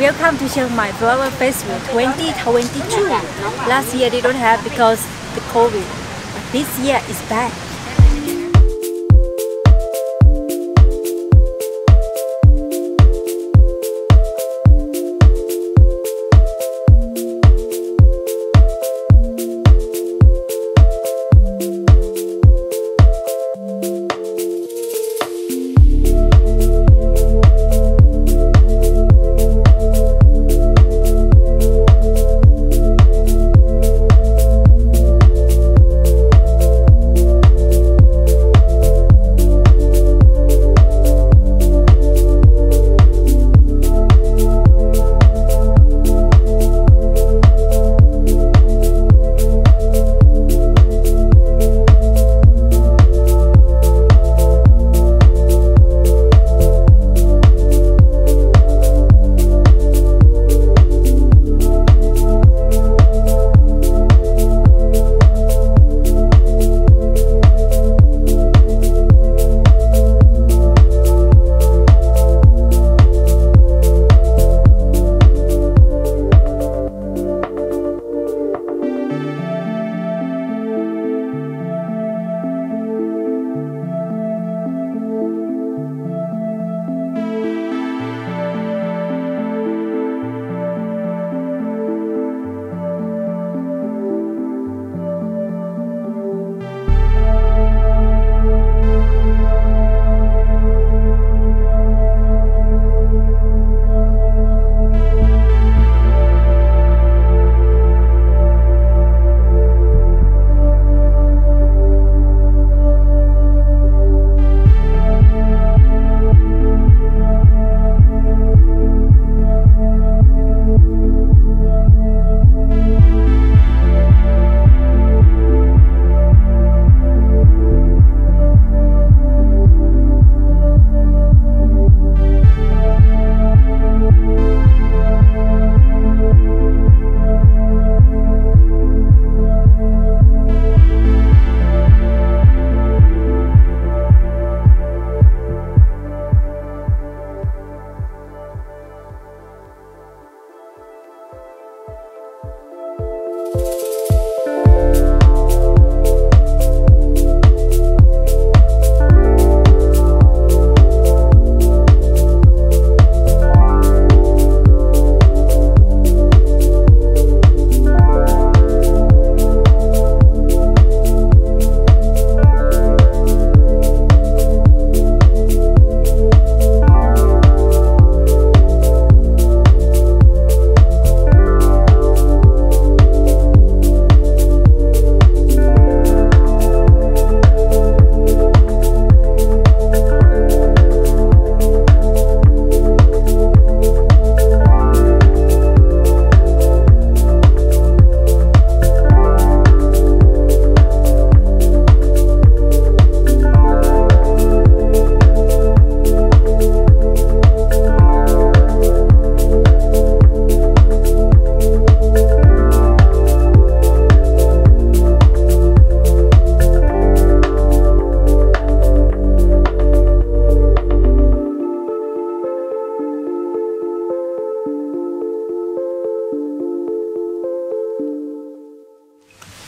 Welcome to Chiang Mai Flower Festival 2022. Last year they don't have because of the COVID, but this year is back.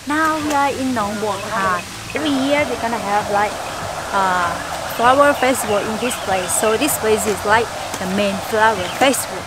Now we are in Nong Buong Khat. Every year they're gonna have like flower festival in this place. So this place is like the main flower festival.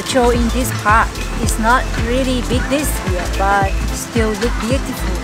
the show in this park is not really big this year, but still look beautiful.